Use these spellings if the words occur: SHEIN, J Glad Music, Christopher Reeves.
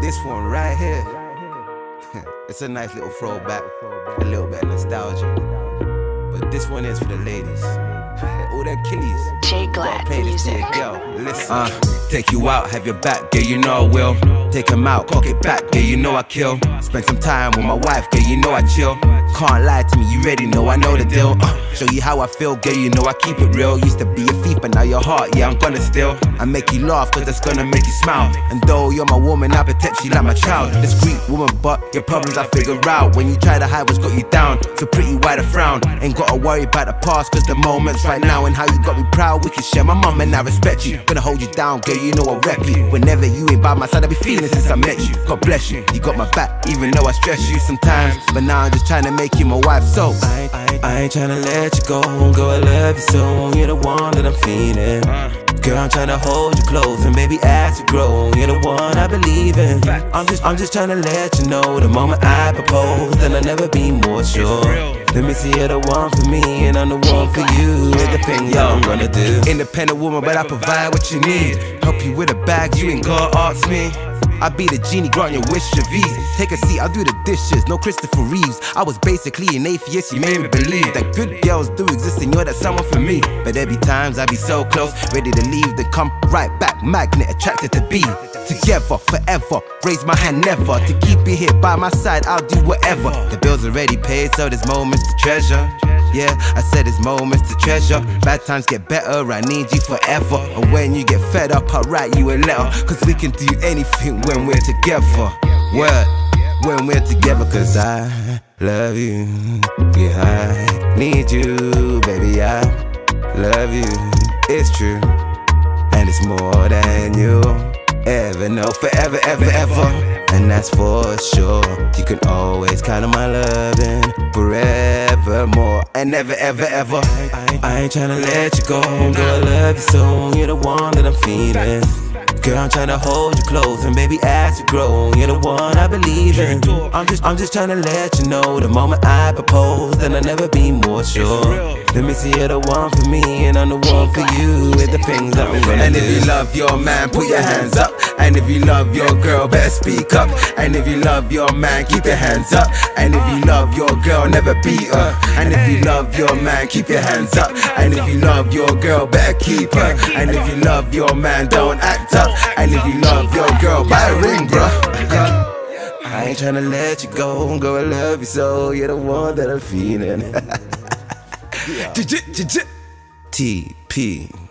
This one right here. It's a nice little throwback, a little bit of nostalgia. But this one is for the ladies. All that killies. J Glad Music. Take you out, have your back, girl, you know I will. Take him out, cock it back, girl, you know I kill. Spend some time with my wife, girl, you know I chill. Can't lie to me, you already know, I know the deal. Show you how I feel, girl, you know I keep it real. Used to be a thief, but now your heart, yeah, I'm gonna steal. I make you laugh, cause that's gonna make you smile. And though you're my woman, I protect you like my child. Discreet woman, but your problems I figure out. When you try to hide what's got you down, so pretty wide a frown. Ain't gotta worry about the past, cause the moment's right now. And how you got me proud, we can share my mum and I respect you. Gonna hold you down, girl, you know I rep you. Whenever you ain't by my side, I be feeling since I met you. God bless you, you got my back, even though I stress you sometimes. But now I'm just trying to make you my wife, so I ain't trying to let you go, girl, I love you so. You're the one that I'm feeling. Girl, I'm trying to hold you close, and baby, as you grow, you're the one I believe in. I'm just trying to let you know, the moment I propose, then I'll never be more sure. Let me see, you're the one for me, and I'm the one for you. It's the thing that I'm gonna do. Independent woman, but I provide what you need. Help you with a bag, you ain't gonna ask me. I be the genie, grant your wish, your V's. Take a seat, I'll do the dishes, no Christopher Reeves. I was basically an atheist, you made me believe that good girls do exist and you're that someone for me. But there be times I be so close, ready to leave, then come right back, magnet attracted to be. Together, forever, raise my hand never. To keep you here by my side, I'll do whatever. The bill's already paid, so there's moments to treasure. Yeah, I said it's moments to treasure. Bad times get better, I need you forever. And when you get fed up, I'll write you a letter. Cause we can do anything when we're together. Word, when we're together. Cause I love you, yeah, I need you. Baby, I love you, it's true. And it's more than you ever know, forever, ever, ever. And that's for sure. You can always count on my loving forevermore. And never, ever, ever. I ain't tryna let you go, girl, I love you so. You're the one that I'm feeling. Girl, I'm tryna hold you close, and baby, as you grow, you're the one I believe in. I'm just tryna let you know, the moment I propose, then I'll never be more sure. Let me see, you're the one for me, and I'm the one for you. It's the things that I'm gonna do. And if you love your man, put your hands up. And if you love your girl, better speak up. And if you love your man, keep your hands up. And if you love your girl, never beat her. And if you love your man, keep your hands up. And if you love your girl, better keep her. And if you love your man, don't act up. And if you love your girl, buy a ring, bruh. I ain't tryna let you go, girl, I love you so. You're the one that I'm feeling. TP